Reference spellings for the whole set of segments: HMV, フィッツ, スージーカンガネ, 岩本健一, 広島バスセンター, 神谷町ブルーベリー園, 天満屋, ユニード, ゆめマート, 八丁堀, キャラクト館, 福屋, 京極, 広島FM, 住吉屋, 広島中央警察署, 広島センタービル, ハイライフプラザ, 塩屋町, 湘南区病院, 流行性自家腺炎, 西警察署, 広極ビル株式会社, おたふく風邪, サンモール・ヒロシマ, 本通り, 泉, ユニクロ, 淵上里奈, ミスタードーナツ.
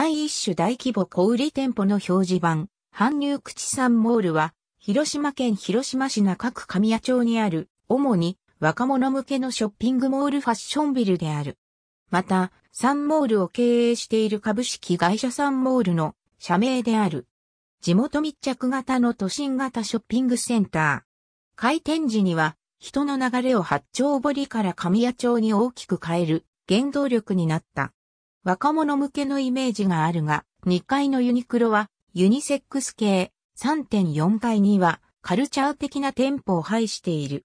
第1種大規模小売店舗の表示板、搬入口サンモールは、広島県広島市中区神谷町にある、主に若者向けのショッピングモールファッションビルである。また、サンモールを経営している株式会社サンモールの社名である。地元密着型の都心型ショッピングセンター。開店時には、人の流れを八丁堀から神谷町に大きく変える原動力になった。若者向けのイメージがあるが、2階のユニクロはユニセックス系、3.4 階にはカルチャー的な店舗を配している。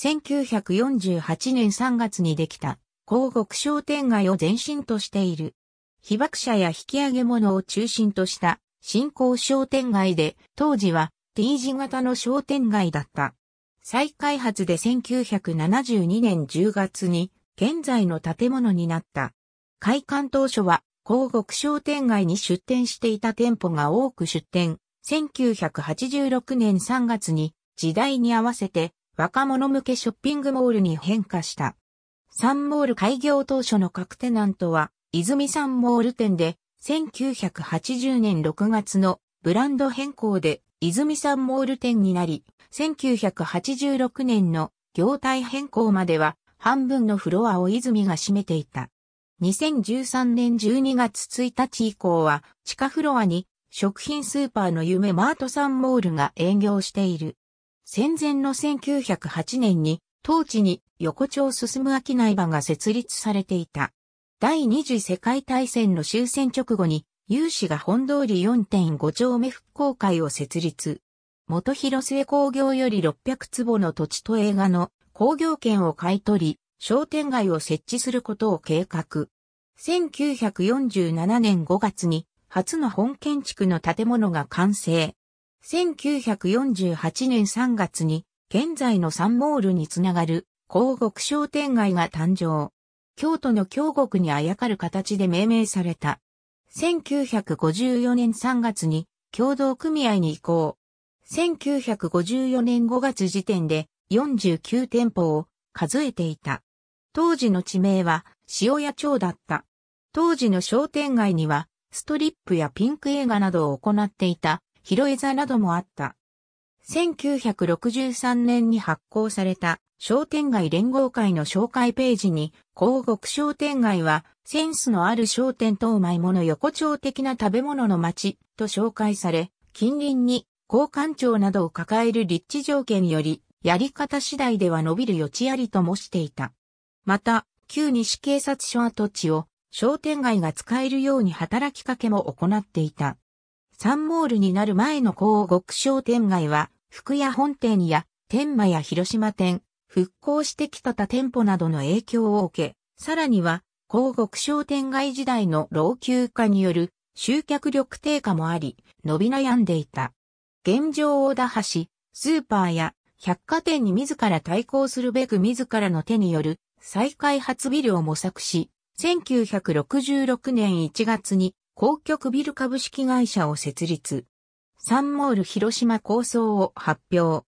1948年3月にできた広極商店街を前身としている。被爆者や引き上げ物を中心とした新興商店街で、当時は T 字型の商店街だった。再開発で1972年10月に現在の建物になった。開館当初は広極商店街に出店していた店舗が多く出店。1986年3月に時代に合わせて若者向けショッピングモールに変化した。サンモール開業当初の各テナントは泉サンモール店で1980年6月のブランド変更で泉サンモール店になり、1986年の業態変更までは半分のフロアを泉が占めていた。2013年12月1日以降は地下フロアに食品スーパーの夢マートサンモールが営業している。戦前の1908年に当地に横丁進む商い場が設立されていた。第二次世界大戦の終戦直後に有志が本通り 4.5 丁目復興会を設立。元広末工業より600坪の土地と映画の興行権を買い取り、商店街を設置することを計画。1947年5月に初の本建築の建物が完成。1948年3月に現在のサンモールにつながる広極商店街が誕生。京都の京極にあやかる形で命名された。1954年3月に協同組合に移行。1954年5月時点で49店舗を数えていた。当時の地名は塩屋町だった。当時の商店街にはストリップやピンク映画などを行っていた広江座などもあった。1963年に発行された商店街連合会の紹介ページに広極商店街はセンスのある商店とうまいもの横丁的な食べ物の街と紹介され、近隣に広官庁などを抱える立地条件よりやり方次第では伸びる余地ありともしていた。また、旧西警察署跡地を商店街が使えるように働きかけも行っていた。サンモールになる前の広極商店街は、福屋本店や天満や広島店、復興してきた他店舗などの影響を受け、さらには広極商店街時代の老朽化による集客力低下もあり、伸び悩んでいた。現状を打破し、スーパーや百貨店に自ら対抗するべく自らの手による再開発ビルを模索し、1966年1月に広極ビル株式会社を設立。サンモール広島構想を発表。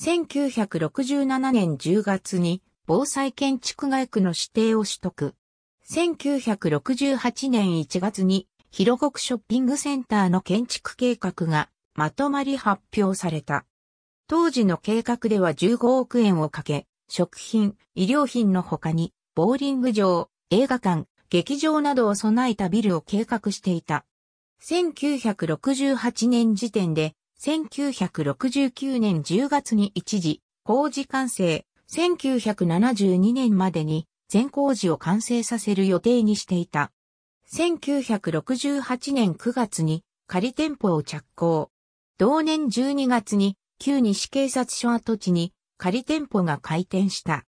1967年10月に防災建築概区の指定を取得。1968年1月に広極ショッピングセンターの建築計画がまとまり発表された。当時の計画では15億円をかけ、食品、衣料品の他に、ボーリング場、映画館、劇場などを備えたビルを計画していた。1968年時点で、1969年10月に一時、工事完成、1972年までに全工事を完成させる予定にしていた。1968年9月に仮店舗を着工。同年12月に、旧西警察署跡地に仮店舗が開店した。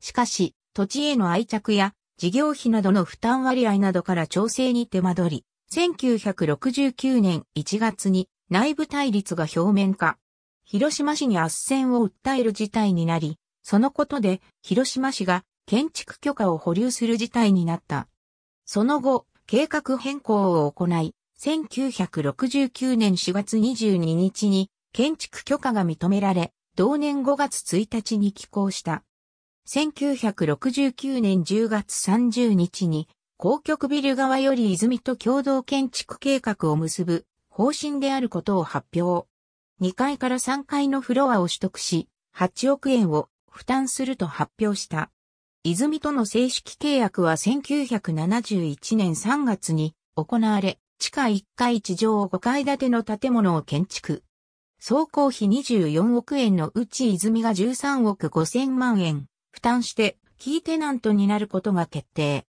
しかし、土地への愛着や事業費などの負担割合などから調整に手間取り、1969年1月に内部対立が表面化。広島市に斡旋を訴える事態になり、そのことで広島市が建築許可を保留する事態になった。その後、計画変更を行い、1969年4月22日に建築許可が認められ、同年5月1日に起工した。1969年10月30日に、公局ビル側より泉と共同建築計画を結ぶ方針であることを発表。2階から3階のフロアを取得し、8億円を負担すると発表した。泉との正式契約は1971年3月に行われ、地下1階地上5階建ての建物を建築。総工費24億円のうち泉が13億5000万円負担してキーテナントになることが決定。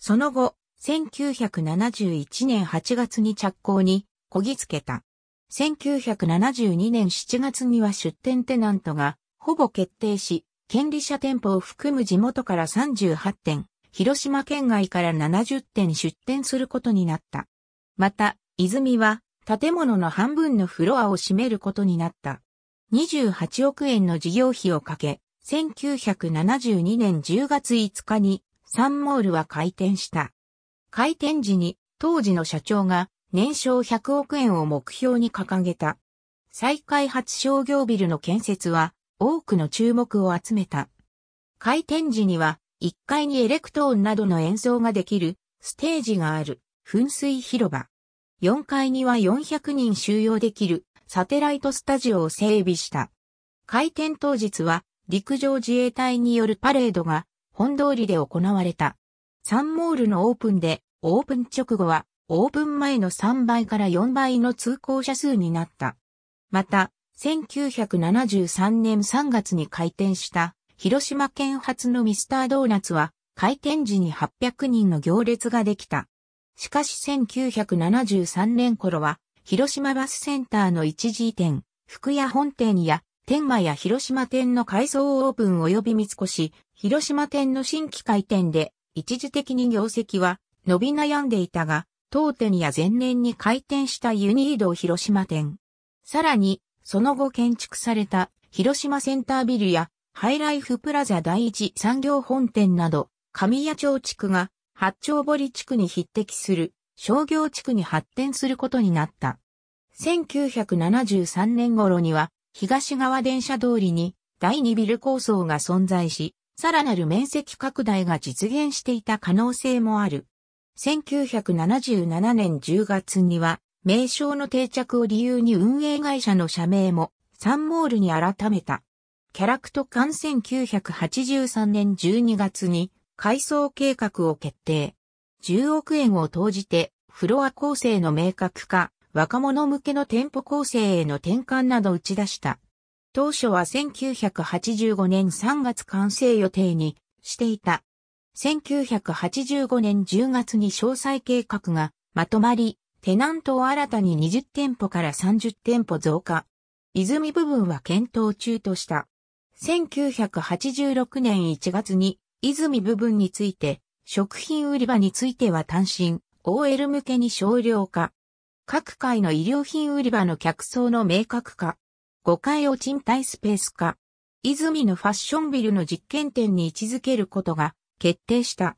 その後、1971年8月に着工にこぎつけた。1972年7月には出店テナントがほぼ決定し、権利者店舗を含む地元から38店、広島県外から70店出店することになった。また、泉は建物の半分のフロアを占めることになった。28億円の事業費をかけ、1972年10月5日にサンモールは開店した。開店時に当時の社長が年商100億円を目標に掲げた。再開発商業ビルの建設は多くの注目を集めた。開店時には1階にエレクトーンなどの演奏ができるステージがある噴水広場。4階には400人収容できるサテライトスタジオを整備した。開店当日は陸上自衛隊によるパレードが本通りで行われた。サンモールのオープンでオープン直後はオープン前の3倍から4倍の通行者数になった。また、1973年3月に開店した広島県発のミスタードーナツは開店時に800人の行列ができた。しかし1973年頃は、広島バスセンターの一時移転、福屋本店や、天満や広島店の改装オープン及び三越、広島店の新規開店で、一時的に業績は伸び悩んでいたが、当店や前年に開店したユニード広島店。さらに、その後建築された、広島センタービルや、ハイライフプラザ第一産業本店など、神谷町地区が、八丁堀地区に匹敵する商業地区に発展することになった。1973年頃には東側電車通りに第2ビル構想が存在し、さらなる面積拡大が実現していた可能性もある。1977年10月には名称の定着を理由に運営会社の社名もサンモールに改めた。キャラクト館1983年12月に改装計画を決定。10億円を投じて、フロア構成の明確化、若者向けの店舗構成への転換など打ち出した。当初は1985年3月完成予定にしていた。1985年10月に詳細計画がまとまり、テナントを新たに20店舗から30店舗増加。泉部分は検討中とした。1986年1月に、泉部分について、食品売り場については単身、OL 向けに少量化。各階の衣料品売り場の客層の明確化。5階を賃貸スペース化。泉のファッションビルの実験店に位置づけることが決定した。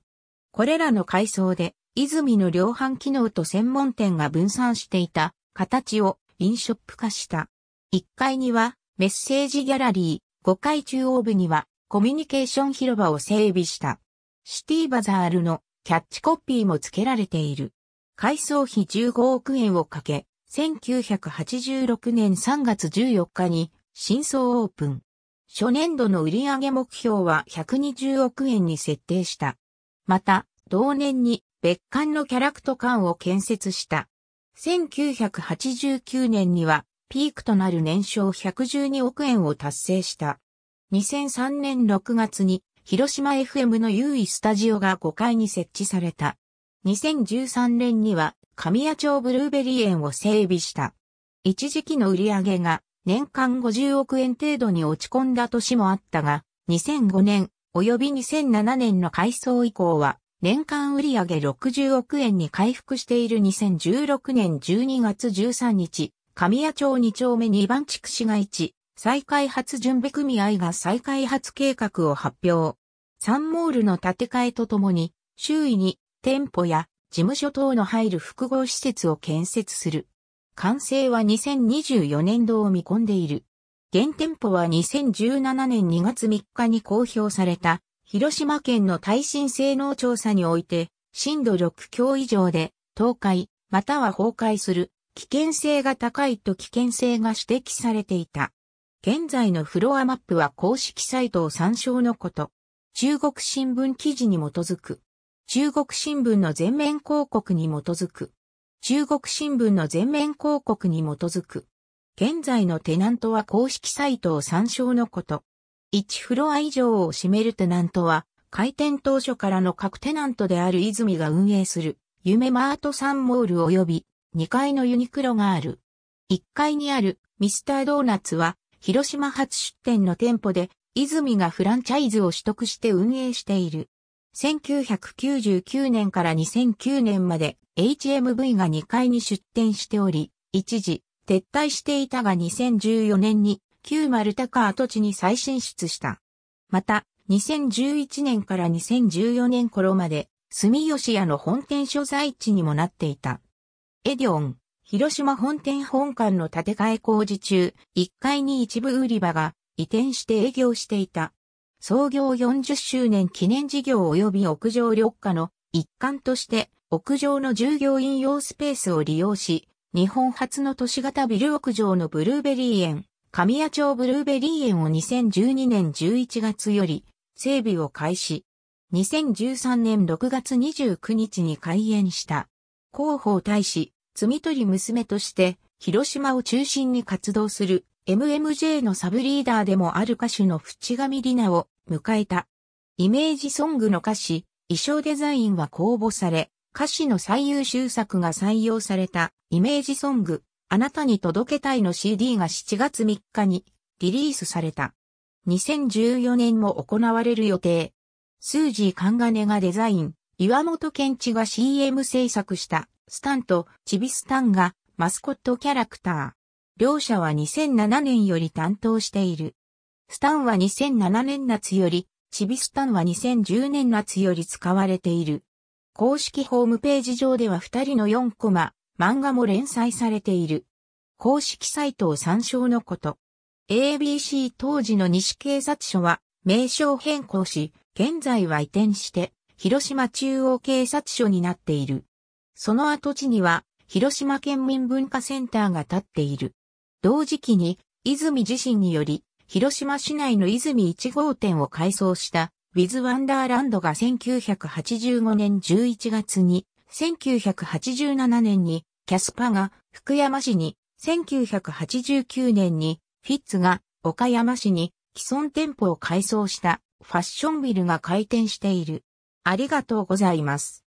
これらの改装で、泉の量販機能と専門店が分散していた形をインショップ化した。1階にはメッセージギャラリー、5階中央部には、コミュニケーション広場を整備した。シティバザールのキャッチコピーも付けられている。改装費15億円をかけ、1986年3月14日に新装オープン。初年度の売上目標は120億円に設定した。また、同年に別館のキャラクト館を建設した。1989年にはピークとなる年商112億円を達成した。2003年6月に広島 FM の優位スタジオが5階に設置された。2013年には神谷町ブルーベリー園を整備した。一時期の売り上げが年間50億円程度に落ち込んだ年もあったが、2005年及び2007年の改装以降は年間売上60億円に回復している2016年12月13日、神谷町2丁目2番地区市街地。再開発準備組合が再開発計画を発表。サンモールの建て替えとともに、周囲に店舗や事務所等の入る複合施設を建設する。完成は2024年度を見込んでいる。現店舗は2017年2月3日に公表された、広島県の耐震性能調査において、震度6強以上で倒壊または崩壊する危険性が高いと危険性が指摘されていた。現在のフロアマップは公式サイトを参照のこと。中国新聞記事に基づく。中国新聞の全面広告に基づく。中国新聞の全面広告に基づく。現在のテナントは公式サイトを参照のこと。1フロア以上を占めるテナントは、開店当初からの各テナントであるイズミが運営する、ゆめマートサンモール及び、2階のユニクロがある。1階にあるミスタードーナツは、広島初出店の店舗で、イズミがフランチャイズを取得して運営している。1999年から2009年まで HMV が2階に出店しており、一時撤退していたが2014年に旧丸高跡地に再進出した。また、2011年から2014年頃まで住吉屋の本店所在地にもなっていた。エディオン、広島本店本館の建て替え工事中、1階に一部売り場が移転して営業していた。創業40周年記念事業及び屋上緑化の一環として、屋上の従業員用スペースを利用し、日本初の都市型ビル屋上のブルーベリー園、神谷町ブルーベリー園を2012年11月より整備を開始。2013年6月29日に開園した。広報大使、摘取娘として、広島を中心に活動する MMJ のサブリーダーでもある歌手の淵上里奈を迎えた。イメージソングの歌詞、衣装デザインは公募され、歌詞の最優秀作が採用されたイメージソング、あなたに届けたいの CD が7月3日にリリースされた。2014年も行われる予定。スージーカンガネがデザイン。岩本健一が CM 制作したスタンとチビスタンがマスコットキャラクター。両社は2007年より担当している。スタンは2007年夏より、チビスタンは2010年夏より使われている。公式ホームページ上では2人の4コマ、漫画も連載されている。公式サイトを参照のこと。ABC 当時の西警察署は名称変更し、現在は移転して、広島中央警察署になっている。その跡地には、広島県民文化センターが建っている。同時期に、泉自身により、広島市内の泉1号店を改装した、ウィズ・ワンダーランドが1985年11月に、1987年に、キャスパが福山市に、1989年に、フィッツが岡山市に、既存店舗を改装した、ファッションビルが開店している。ありがとうございます。